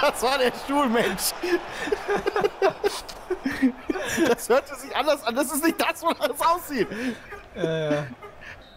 Das war der Stuhlmensch. Das hörte sich anders an. Das ist nicht das, wonach es aussieht.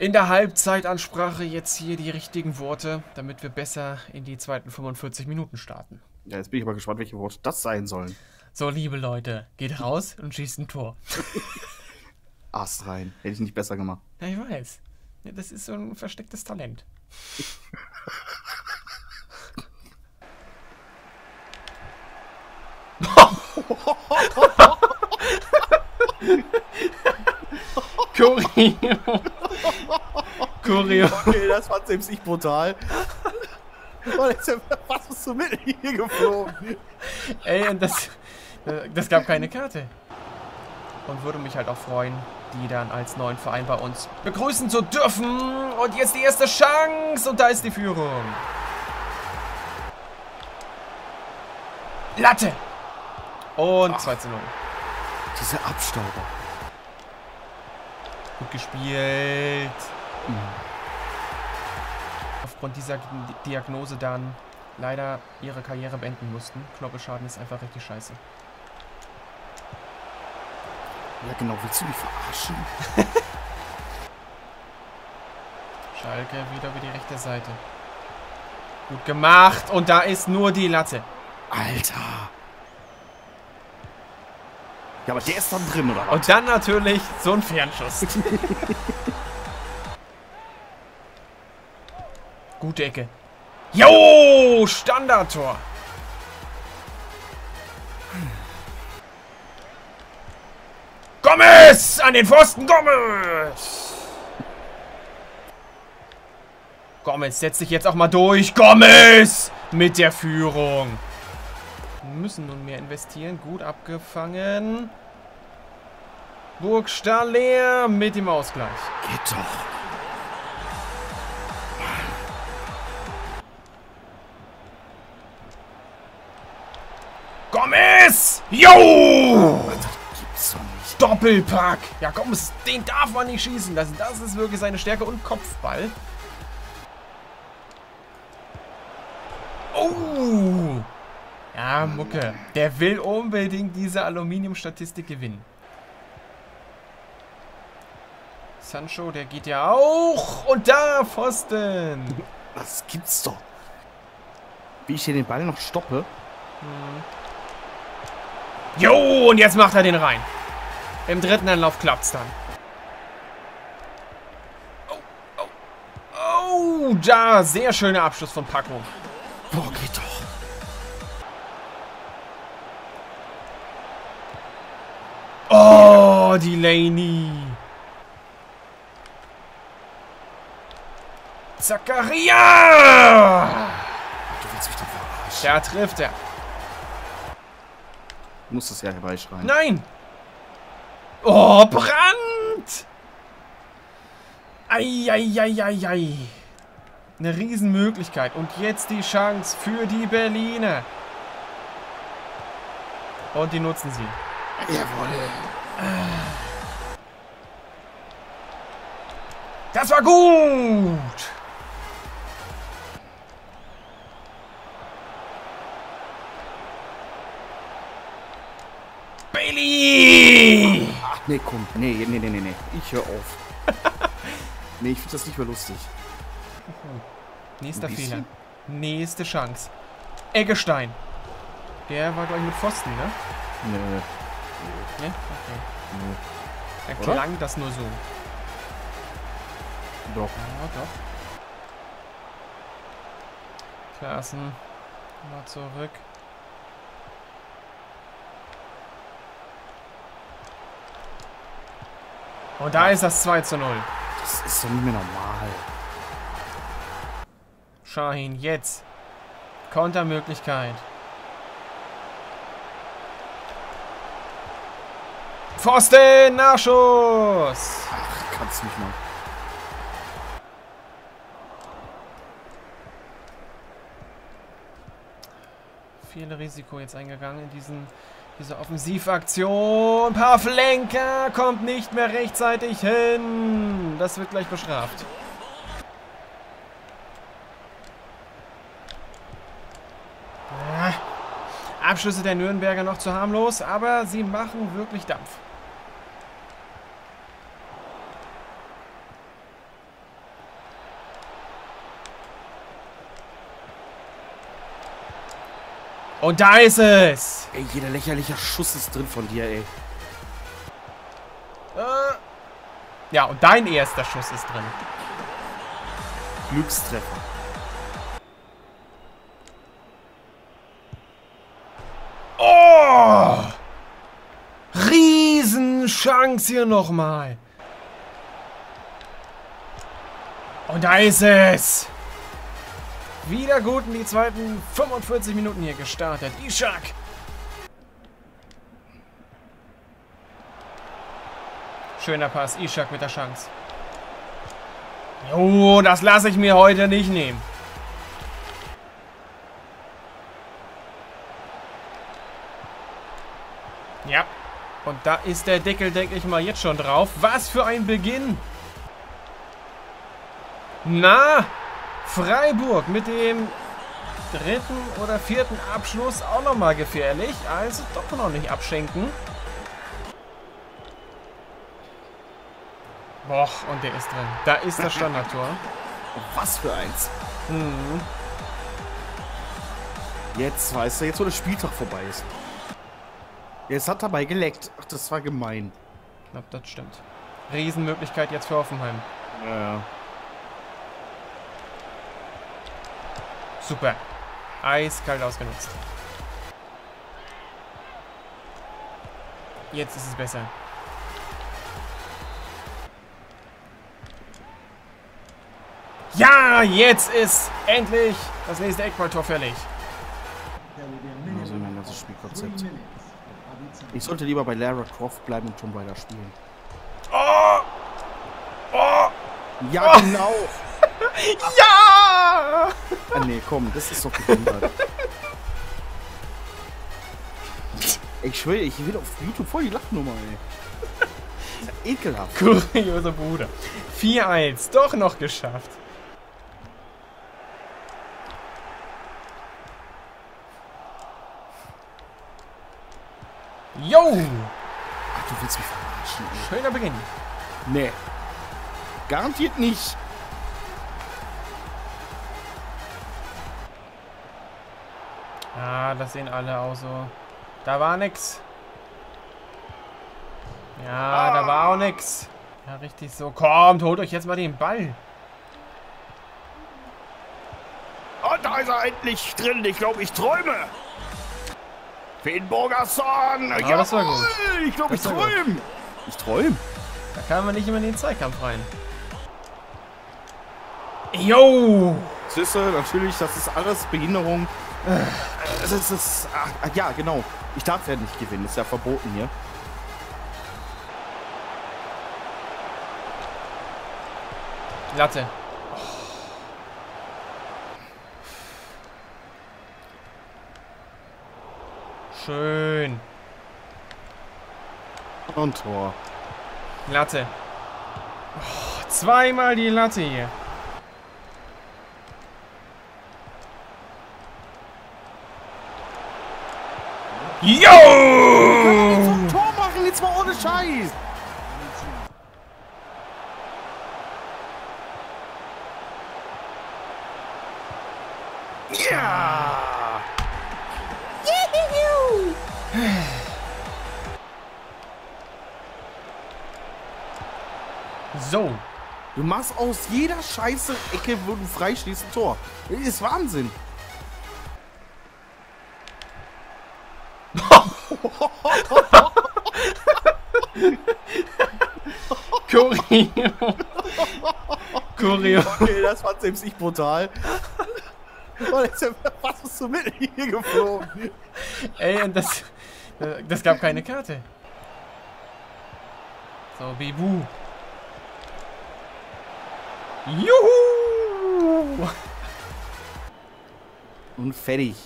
In der Halbzeitansprache jetzt hier die richtigen Worte, damit wir besser in die zweiten 45 Minuten starten. Ja, jetzt bin ich mal gespannt, welche Worte das sein sollen. So, liebe Leute, geht raus und schießt ein Tor. Ast rein. Hätte ich nicht besser gemacht. Ja, ich weiß. Ja, das ist so ein verstecktes Talent. Choreo. Okay, das fand selbst ich brutal. Oh, jetzt was ist so mit hier geflogen? Ey, und das gab keine Karte. Und würde mich halt auch freuen, die dann als neuen Verein bei uns begrüßen zu dürfen. Und jetzt die erste Chance. Und da ist die Führung. Latte. Und 2:0. Diese Abstauber. Gut gespielt. Mhm. Aufgrund dieser Diagnose dann leider ihre Karriere beenden mussten. Knoppelschaden ist einfach richtig scheiße. Ja genau, willst du mich verarschen? Schalke wieder über die rechte Seite. Gut gemacht. Und da ist nur die Latte. Alter. Ja, aber der ist dann drin, oder was? Und dann natürlich so ein Fernschuss. Gute Ecke. Jo, Standardtor. Gomez! An den Pfosten, Gomez! Gomez setzt sich jetzt auch mal durch. Gomez! Mit der Führung. Müssen nun mehr investieren. Gut abgefangen. Burgstall leer mit dem Ausgleich. Geht doch. Gomez! Jo! Doppelpack! Ja, Gomez, den darf man nicht schießen lassen. Das ist wirklich seine Stärke und Kopfball. Oh! Ja, Mukke. Der will unbedingt diese Aluminium-Statistik gewinnen. Sancho, der geht ja auch. Und da, Pfosten. Das gibt's doch. Wie ich hier den Ball noch stoppe. Jo, und jetzt macht er den rein. Im dritten Anlauf klappt's dann. Oh, oh, oh, da, sehr schöner Abschluss von Paco. Boah, geht doch. Oh, Delaney. Zakaria! Du willst mich doch verarschen. Da trifft er. Du musst das ja herbeischreien. Nein! Oh, Brand! Eieieiei. Eine Riesenmöglichkeit. Und jetzt die Chance für die Berliner. Und die nutzen sie. Jawohl. Das war gut! Bailey! Ach, nee, komm. Nee. Ich höre auf. Nee, ich finde das nicht mehr lustig. Nächster Fehler. Nächste Chance. Eggestein. Der war, glaube ich, mit Pfosten, ne? Nee. Okay. Da klang das nur so. Doch. Ja, doch. Klassen. Mal zurück. Und da ist das 2:0. Das ist doch nicht mehr normal. Shahin, jetzt. Kontermöglichkeit. Pfosten, Nachschuss. Ach, kannst du mich mal. Viel Risiko jetzt eingegangen in diese Offensivaktion. Pavlenka kommt nicht mehr rechtzeitig hin. Das wird gleich bestraft. Ah. Abschlüsse der Nürnberger noch zu harmlos, aber sie machen wirklich Dampf. Und da ist es! Ey, jeder lächerliche Schuss ist drin von dir, ey. Ja, und dein erster Schuss ist drin. Glückstreffer. Oh! Riesenchance hier nochmal. Und da ist es! Wieder gut in die zweiten 45 Minuten hier gestartet. Ishak! Schöner Pass. Ishak mit der Chance. Oh, das lasse ich mir heute nicht nehmen. Ja. Und da ist der Deckel, denke ich mal, jetzt schon drauf. Was für ein Beginn! Na! Freiburg mit dem dritten oder vierten Abschluss auch nochmal gefährlich. Also doch noch nicht abschenken. Boah, und der ist drin. Da ist das Standardtor. Was für eins. Mhm. Jetzt weiß er, jetzt wo der Spieltag vorbei ist. Jetzt hat dabei geleckt. Ach, das war gemein. Ich glaube, das stimmt. Riesenmöglichkeit jetzt für Hoffenheim. Ja. Super. Eiskalt ausgenutzt. Jetzt ist es besser. Ja, jetzt ist endlich das nächste Eckballtor fällig. Also mein ganzes Spielkonzept. Ich sollte lieber bei Lara Croft bleiben und schon weiter spielen. Oh! Oh! Ja, oh. Genau! Ja! Ah, nee, komm, das ist doch behindert. Ich schwöre, ich will auf YouTube voll die Lachnummer, ey. Das ist ja ekelhaft. Kurioser Bruder. 4-1, doch noch geschafft. Yo! Ach, du willst mich verarschen. Schöner Beginn. Nee. Garantiert nicht. Ah, das sehen alle auch so. Da war nix. Ja, da war auch nix. Ja, richtig so. Kommt, holt euch jetzt mal den Ball. Und da ist er endlich drin. Ich glaube, ich träume. Finn Bogason. Ah, ja, das war gut. Ich glaube, ich träume. Ich träume. Da kann man nicht immer in den Zweikampf rein. Yo. Siehst du, natürlich, das ist alles Behinderung. Das ist ja, genau. Ich darf ja nicht gewinnen. Ist ja verboten hier. Latte. Oh. Schön. Und Tor. Latte. Oh, zweimal die Latte hier. Yo! Ein Tor machen, jetzt mal ohne Scheiß! Ja! So. Du machst aus jeder Scheiße Ecke, wo du freischließt, ein Tor. Das ist Wahnsinn. Kurios. Okay, das war selbst nicht brutal. Man ist ja fast bis zum Mittel hier geflogen. Ey, und das gab keine Karte. So, Bibu. Juhu! Und fertig.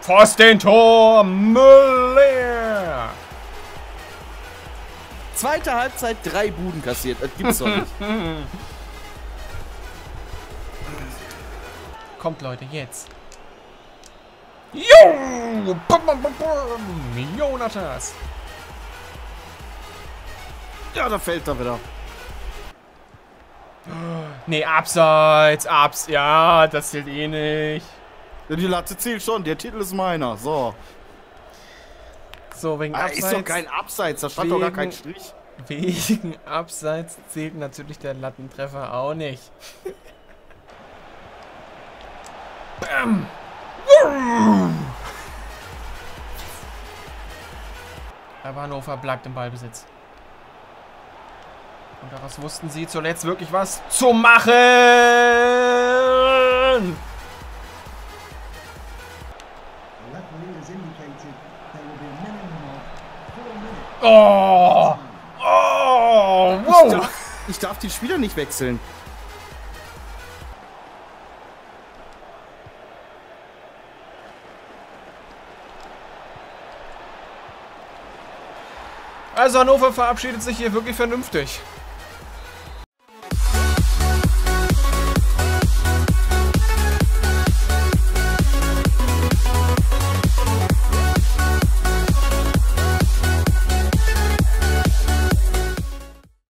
Pfostentor, Müller! Zweite Halbzeit 3 Buden kassiert. Das gibt's doch nicht. Kommt, Leute, jetzt. Jo! Bum, bum, bum, bum. Jonatas. Ja, da fällt er wieder. Nee, abseits, ja, das zählt eh nicht. Ja, die Latte zählt schon, der Titel ist meiner, so. So, wegen Abseits... ist doch kein Abseits, da stand doch gar kein Strich. Wegen Abseits zählt natürlich der Lattentreffer auch nicht. Bam! Aber Hannover bleibt im Ballbesitz. Und daraus wussten sie zuletzt wirklich was zu machen! Oh! Oh! Wow! Ich darf den Spieler nicht wechseln. Also Hannover verabschiedet sich hier wirklich vernünftig.